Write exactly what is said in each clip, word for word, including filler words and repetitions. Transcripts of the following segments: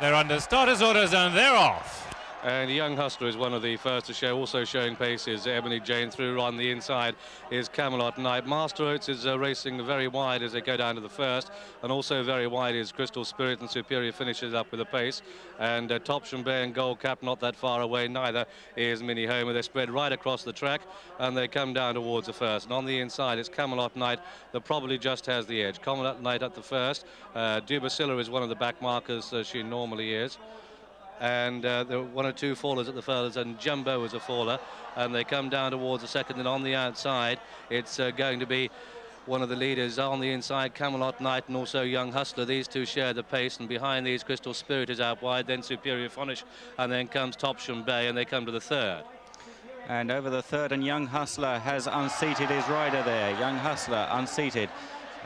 They're under starters' orders and they're off. And young Hustler is one of the first to show, also showing paces. Ebony Jane through on the inside is Camelot Knight. Master Oates is uh, racing very wide as they go down to the first, and also very wide is Crystal Spirit, and Superior finishes up with a pace. And uh, Topsham Bay and Gold Cap not that far away, neither is Mini Homer. They're spread right across the track and they come down towards the first. And on the inside it's Camelot Knight that probably just has the edge. Camelot Knight at the first. Uh, Dubasilla is one of the back markers as she normally is. And uh, there were one or two fallers at the furlers, and Jumbo was a faller, and they come down towards the second, and on the outside it's uh, going to be one of the leaders on the inside, Camelot Knight, and also Young Hustler. These two share the pace, and behind these Crystal Spirit is out wide, then Superior Fonish, and then comes Topsham Bay, and they come to the third. And over the third, and Young Hustler has unseated his rider there. Young Hustler unseated.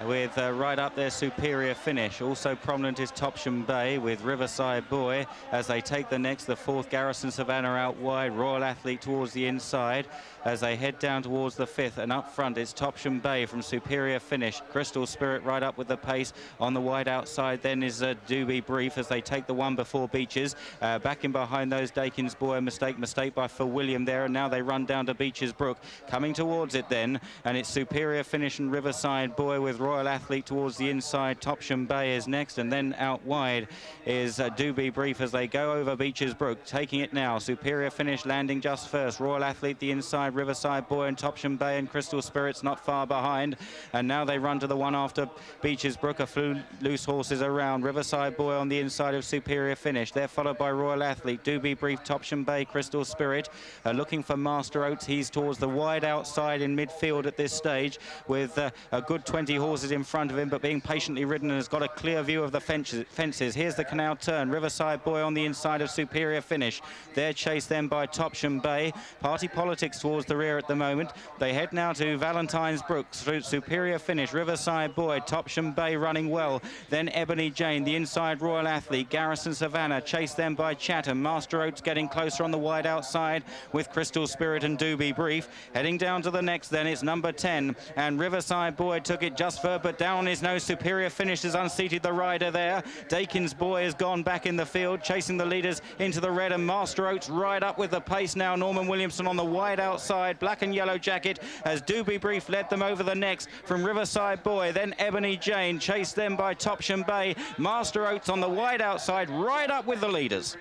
With uh, right up there, Superior Finish. Also prominent is Topsham Bay with Riverside Boy as they take the next, the fourth. Garrison Savannah out wide, Royal Athlete towards the inside as they head down towards the fifth, and up front is Topsham Bay from Superior Finish. Crystal Spirit right up with the pace. On the wide outside then is uh, Dubh Beag Brief as they take the one before Beaches. Uh, back in behind those, Dakins Boy, mistake, mistake by Phil William there, and now they run down to Beaches Brook. Coming towards it then, and it's Superior Finish and Riverside Boy with Royal Athlete towards the inside. Topsham Bay is next, and then out wide is uh, Dubh Beag Brief as they go over Beaches Brook. Taking it now, Superior Finish landing just first. Royal Athlete the inside, Riverside Boy and Topsham Bay and Crystal Spirits not far behind. And now they run to the one after Beaches Brook. A few loose horses around. Riverside Boy on the inside of Superior Finish. They're followed by Royal Athlete, Dubh Beag Brief, Topsham Bay, Crystal Spirit. Uh, looking for Master Oates. He's towards the wide outside in midfield at this stage with uh, a good twenty horses is in front of him, but being patiently ridden and has got a clear view of the fences. Here's the canal turn. Riverside Boy on the inside of Superior Finish. They're chased then by Topsham Bay. Party Politics towards the rear at the moment. They head now to Valentine's Brooks through Superior Finish, Riverside Boy, Topsham Bay running well. Then Ebony Jane, the inside Royal Athlete, Garrison Savannah, chased then by Chatham. Master Oates getting closer on the wide outside with Crystal Spirit and Dubh Beag Brief. Heading down to the next then, it's number ten, and Riverside Boy took it just but down on his nose. Superior Finish has unseated the rider there. Dakins Boy has gone back in the field, chasing the leaders into the red, and Master Oates right up with the pace now. Norman Williamson on the wide outside, black and yellow jacket, as Dubh Beag Brief led them over the next from Riverside Boy, then Ebony Jane, chased them by Topsham Bay. Master Oates on the wide outside, right up with the leaders.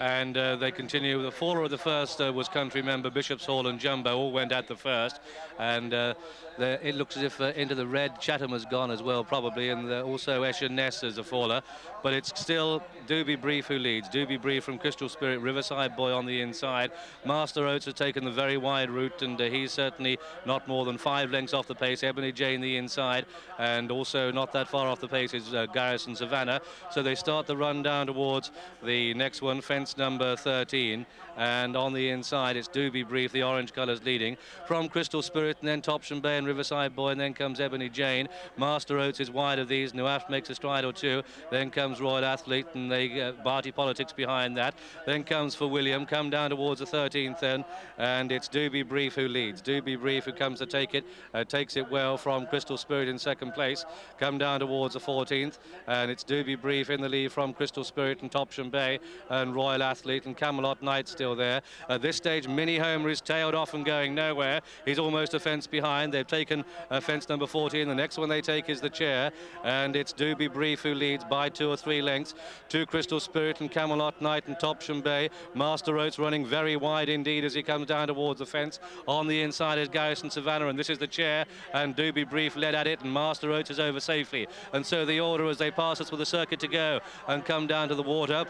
And uh, they continue. The faller of the first uh, was Country Member. Bishop's Hall and Jumbo all went at the first. And uh, the, it looks as if uh, into the red, Chatham has gone as well, probably. And uh, also Esher Ness is a faller. But it's still Dubh Beag Brief who leads. Dubh Beag Brief from Crystal Spirit, Riverside Boy on the inside. Master Oates has taken the very wide route, and uh, he's certainly not more than five lengths off the pace. Ebony Jane the inside, and also not that far off the pace is uh, Garrison Savannah. So they start the run down towards the next one, Fence number thirteen, and on the inside it's Dubh Beag Brief, the orange colours leading from Crystal Spirit, and then Topsham Bay and Riverside Boy, and then comes Ebony Jane. Master Oates is wide of these. Nuaf makes a stride or two, then comes Royal Athlete, and they uh, Party Politics behind that, then comes for William. Come down towards the thirteenth then, and it's Dubh Beag Brief who leads. Dubh Beag Brief who comes to take it, uh, takes it well from Crystal Spirit in second place. Come down towards the fourteenth, and it's Dubh Beag Brief in the lead from Crystal Spirit and Topsham Bay and Royal Athlete, and Camelot Knight still there. At this stage, Mini Homer is tailed off and going nowhere. He's almost a fence behind. They've taken uh, fence number fourteen. The next one they take is the chair, and it's Dubh Beag Brief who leads by two or three lengths to Crystal Spirit and Camelot Knight and Topsham Bay. Master Oates running very wide indeed as he comes down towards the fence. On the inside is Garrison Savannah, and this is the chair, and Dubh Beag Brief led at it, and Master Oates is over safely. And so the order as they pass us with a circuit to go and come down to the water.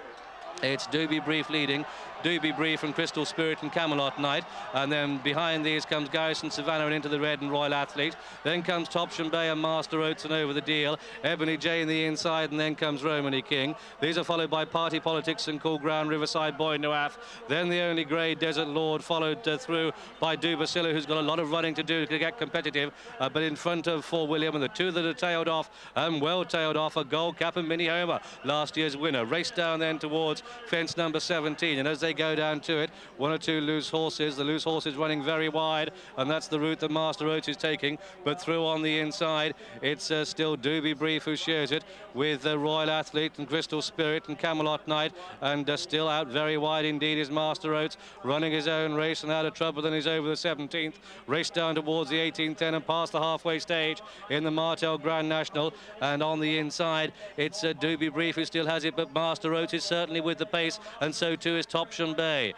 It's Dubh Beag Brief leading, Dubh Beag Brief from Crystal Spirit and Camelot Knight, and then behind these comes Garrison Savannah and into the red and Royal Athlete. Then comes Topsham Bay and Master Oates and Over The Deel. Ebony Jane the inside, and then comes Romany King. These are followed by Party Politics and Cool Ground, Riverside Boy, Nuaf. Then the Only Grey, Desert Lord, followed uh, through by Dubasilla, who's got a lot of running to do to get competitive, uh, but in front of For William, and the two that are tailed off and well tailed off are Gold Cap and Mini Homer, last year's winner. Race down then towards fence number seventeen, and as they they go down to it. One or two loose horses. The loose horse is running very wide, and that's the route that Master Oat is taking. But through on the inside, it's uh, still Dubh Beag Brief who shares it with uh, Royal Athlete and Crystal Spirit and Camelot Knight, and uh, still out very wide indeed is Master Oat, running his own race and out of trouble. Then he's over the seventeenth, raced down towards the eighteenth then and past the halfway stage in the Martell Grand National. And on the inside, it's uh, Dubh Beag Brief who still has it, but Master Oat is certainly with the pace, and so too is Topsham Bay.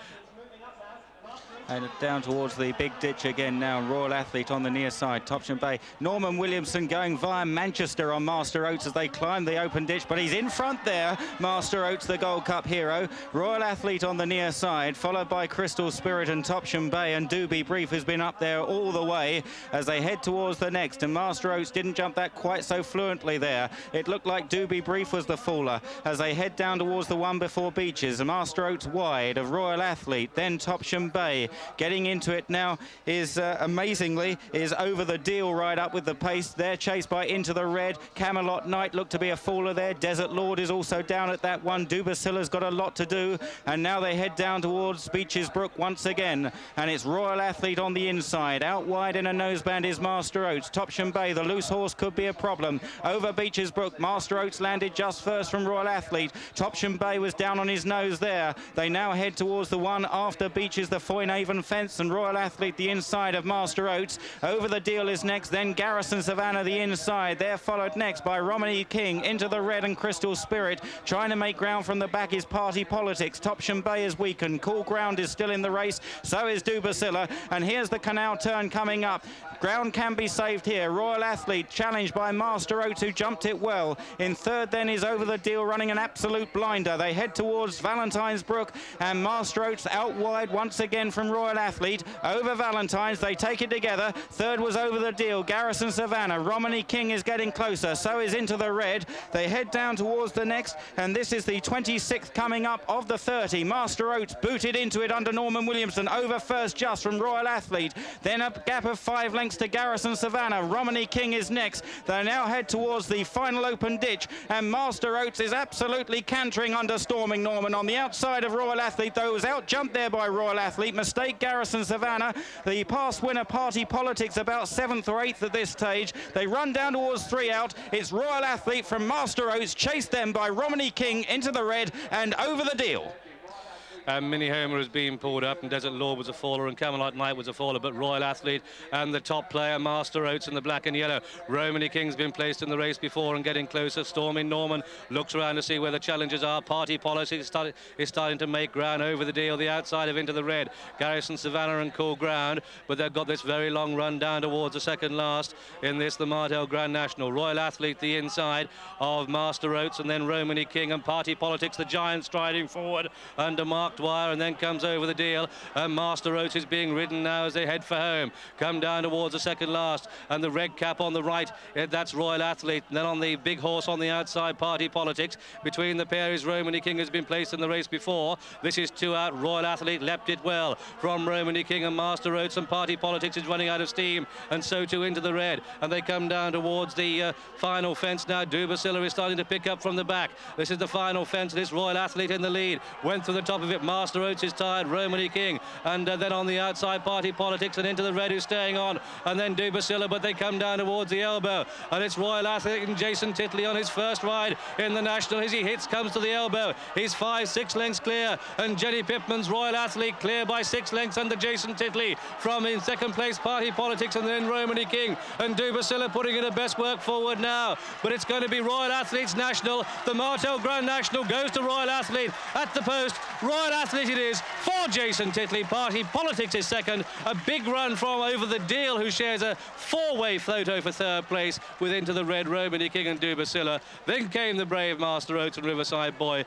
And down towards the big ditch again now, Royal Athlete on the near side, Topsham Bay. Norman Williamson going via Manchester on Master Oats as they climb the open ditch, but he's in front there, Master Oats, the Gold Cup hero. Royal Athlete on the near side, followed by Crystal Spirit and Topsham Bay, and Dubh Beag Brief has been up there all the way as they head towards the next, and Master Oats didn't jump that quite so fluently there. It looked like Dubh Beag Brief was the faller as they head down towards the one before Beaches, and Master Oats wide of Royal Athlete, then Topsham Bay. Getting into it now is, uh, amazingly, is Over The Deel right up with the pace. They're chased by Into The Red. Camelot Knight looked to be a faller there. Desert Lord is also down at that one. Dubasilla's got a lot to do. And now they head down towards Beaches Brook once again. And it's Royal Athlete on the inside. Out wide in a noseband is Master Oats. Topsham Bay, the loose horse, could be a problem. Over Beaches Brook, Master Oats landed just first from Royal Athlete. Topsham Bay was down on his nose there. They now head towards the one after Beaches, the Foyne Even Fence, and Royal Athlete the inside of Master Oats. Over The Deel is next, then Garrison Savannah the inside. They're followed next by Romany King. Into The Red and Crystal Spirit. Trying to make ground from the back is Party Politics. Topsham Bay is weakened. Cool Ground is still in the race. So is Dubasilla. And here's the canal turn coming up. Ground can be saved here. Royal Athlete challenged by Master Oats, who jumped it well. In third then is Over The Deel, running an absolute blinder. They head towards Valentine's Brook, and Master Oats out wide once again from Royal Athlete. Over Valentine's, they take it together. Third was Over The Deel, Garrison Savannah. Romany King is getting closer, so is Into The Red. They head down towards the next, and this is the twenty-sixth coming up of the thirty. Master Oats booted into it under Norman Williamson. Over first just from Royal Athlete, then a gap of five lengths to Garrison Savannah. Romany King is next. They now head towards the final open ditch, and Master Oats is absolutely cantering under Storming Norman. On the outside of Royal Athlete, though, was out jumped there by Royal Athlete. Mistake Garrison Savannah, the past winner Party Politics, about seventh or eighth at this stage. They run down towards three out. It's Royal Athlete from Master Oats, chased them by Romany King, Into The Red and Over The Deel. And Mini Homer is being pulled up, and Desert Lord was a faller, and Camelot Knight was a faller, but Royal Athlete and the top player, Master Oats, in the black and yellow. Romany King's been placed in the race before and getting closer. Storming Norman looks around to see where the challenges are. Party Politics start, is starting to make ground. Over The Deel, the outside of Into The Red, Garrison Savannah and Cool Ground, but they've got this very long run down towards the second last in this, the Martell Grand National. Royal Athlete the inside of Master Oats, and then Romany King and Party Politics, the giant, striding forward under Mark Wire, and then comes Over The Deel, and Master Oats is being ridden now as they head for home. Come down towards the second last, and the red cap on the right, that's Royal Athlete, and then on the big horse on the outside, Party Politics. Between the pair is Romany King, who's been placed in the race before. This is two out. Royal Athlete leapt it well from Romany King and Master Oats, and Party Politics is running out of steam, and so too Into The Red, and they come down towards the uh, final fence now. Dubasilla is starting to pick up from the back. This is the final fence, and it's Royal Athlete in the lead. Went through the top of it. Master Oats is tired, Romany King, and uh, then on the outside, Party Politics, and Into The Red, who's staying on, and then Dubasilla, but they come down towards the elbow, and it's Royal Athlete and Jason Titley on his first ride in the National. As he hits, comes to the elbow. He's five, six lengths clear, and Jenny Pittman's Royal Athlete clear by six lengths under Jason Titley. From in second place, Party Politics, and then Romany King, and Dubasilla putting in her best work forward now, but it's going to be Royal Athlete's National. The Martell Grand National goes to Royal Athlete at the post. Royal Royal Athlete it is for Jason Titley. Party Politics is second. A big run from Over The Deel, who shares a four-way photo for third place with Into The Red, Romany King and Dubasilla. Then came the brave Master Oats and Riverside Boy.